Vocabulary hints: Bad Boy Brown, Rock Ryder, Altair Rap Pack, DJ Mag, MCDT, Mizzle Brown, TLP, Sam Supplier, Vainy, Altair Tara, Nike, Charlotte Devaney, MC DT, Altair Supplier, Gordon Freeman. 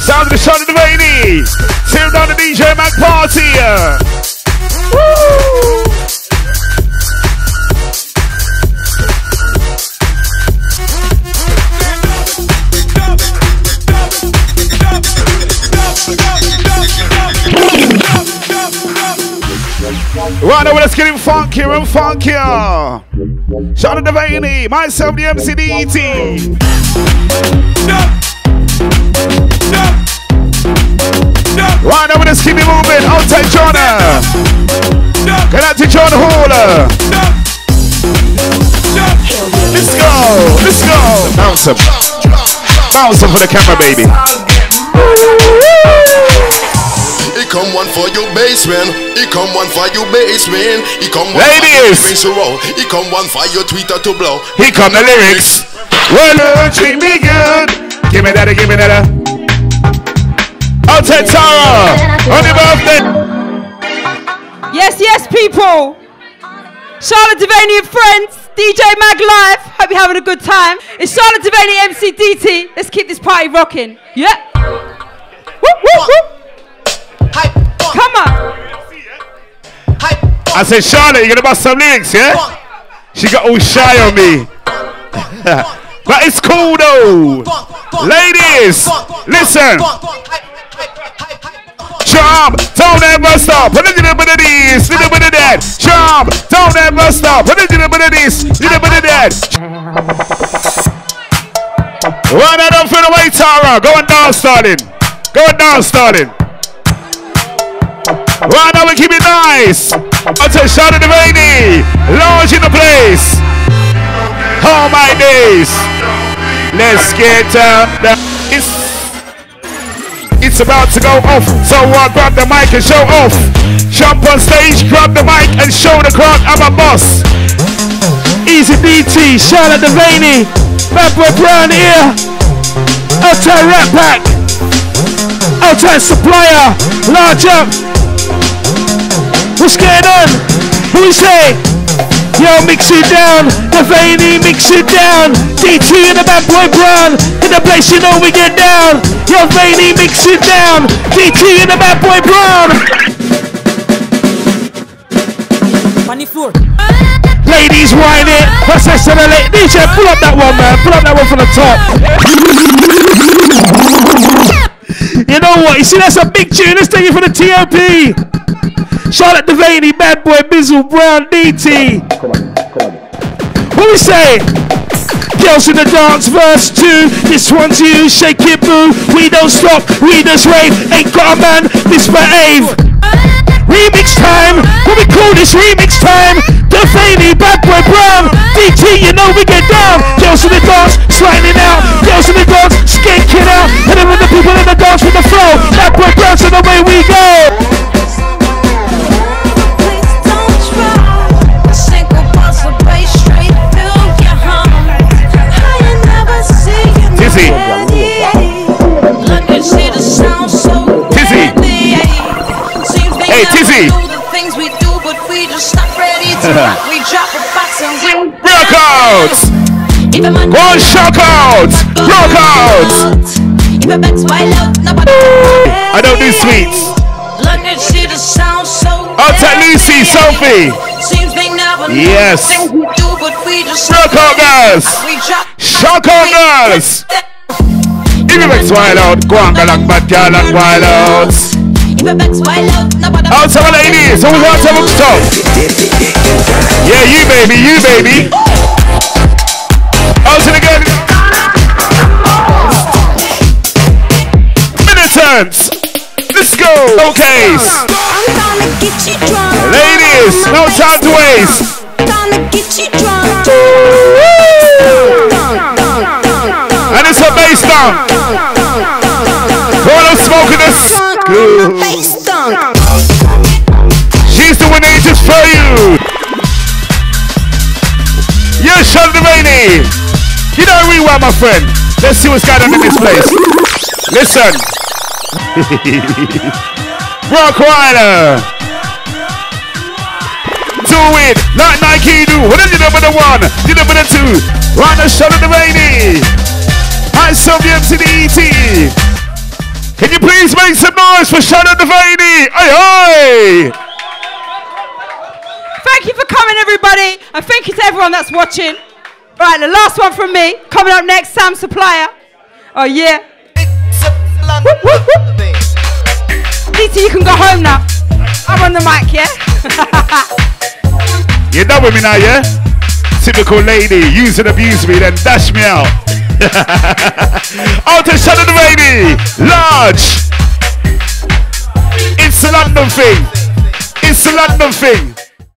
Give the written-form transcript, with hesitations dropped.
Sounds of the Charlotte Devaney. Tear down the DJ Mag party. Woo! Right now, let's get him funkier and funkier. Shout out to Vainy, myself, the MC DT. Right now, let's keep it moving. Outside Jonah. Get out to John Hall. Let's go. Let's go. Bounce up. Bounce up for the camera, baby. It come one for your basement. He come one for your basement. He come one ladies. For your roll. He come one for your Twitter to blow. He come the lyrics. Well, treat me good. Give me that, give me that. Altair Tara, on your birthday. Yes, yes, people. Charlotte Devaney and friends. DJ Mag Live. Hope you're having a good time. It's Charlotte Devaney, MC DT. Let's keep this party rocking. Yeah. Whoop, whoop, whoop. Come on. I said, Charlotte, you're gonna bust some lyrics, yeah? She got all shy on me. But it's cool though. Ladies, listen. Jump, don't ever stop. Put a little bit of this, little bit of that. Jump, don't ever stop. Put a little bit of this, little bit of that. Run that up for the way, Tara. Go and dance, darling. Go and dance, darling. Right now we keep it nice. Until Charlotte Devaney, launch in the place. Oh my days. Let's get up. It's about to go off. So I grab the mic and show off. Jump on stage, grab the mic and show the crowd I'm a boss. Easy DT, Charlotte Devaney, Bad Boy Brown here. Altair Rap Pack, Altair Supplier, large up. What's going on? Who you say? Yo, mix it down. Devaney, mix it down. DT and the Bad Boy Brown. In the place you know we get down. Yo, Vainy, mix it down. DT and the Bad Boy Brown. Funny floor. Ladies, whine it. What's that sound like? DJ, pull up that one, man. Pull up that one from the top. You know what? You see, that's a big tune. Let's take it for the TLP. Charlotte Devaney, Bad Boy, Mizzle Brown, DT. What we say? Girls in the dance, verse 2. This one's you, shake it, boo. We don't stop, we just rave. Ain't got a man, misbehave. Remix time, what we call this remix time? Devaney, Bad Boy Brown, DT, you know we get down. Girls in the dance, sliding out. Girls in the dance, skanking out. And then when the people in the dance with the flow, Bad Boy Brown's on the way we go. Hey, Tizzy! Rockouts! One shockout! Rockouts! I don't do sweets. Outside Lucy, Sophie! Yes! Rockout girls! Shockout girls! If you make wild out, go on, galang, bad girl and wild outs. Outside ladies, who's out of top? Yeah, you baby, you baby. Outside again. Militants, let's go. Okay. Ladies, no time to waste. And it's a bass down. All of smoking us. She's the one that just for you. Yes, Charlotte Devaney. You don't rewind, my friend. Let's see what's going on in this place. Listen. Rock Ryder. Do it like Nike do. What did you number the one? You number the two. Right now, Charlotte Devaney. I saw the MC DT. make some noise for Charlotte Devaney. Aye, aye. Thank you for coming, everybody. And thank you to everyone that's watching. Right, the last one from me. Coming up next, Sam Supplier. Oh, yeah. Whoop, whoop, whoop. DT, you can go home now. I'm on the mic, yeah? You're done with me now, yeah? Typical lady. Use and abuse me, then dash me out. Altair Shadow the Wayne. Large. It's a London thing. It's a London thing.